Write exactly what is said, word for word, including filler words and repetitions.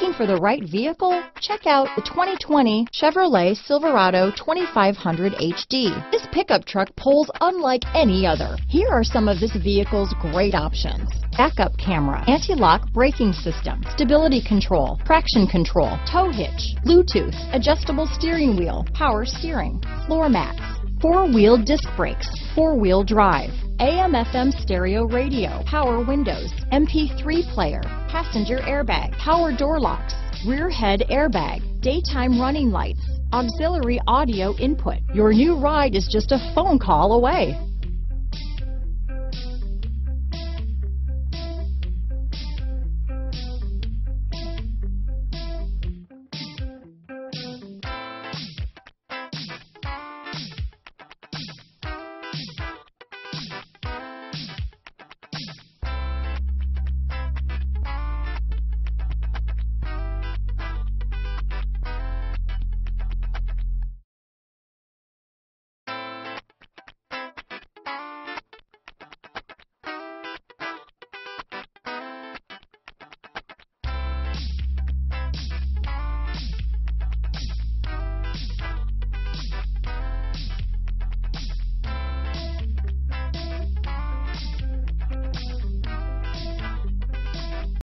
Looking for the right vehicle? Check out the twenty twenty Chevrolet Silverado twenty-five hundred H D. This pickup truck pulls unlike any other. Here are some of this vehicle's great options: backup camera, anti-lock braking system, stability control, traction control, tow hitch, Bluetooth, adjustable steering wheel, power steering, floor mats, four-wheel disc brakes, four-wheel drive, A M F M stereo radio, power windows, M P three player, passenger airbag, power door locks, rear head airbag, daytime running lights, auxiliary audio input. Your new ride is just a phone call away.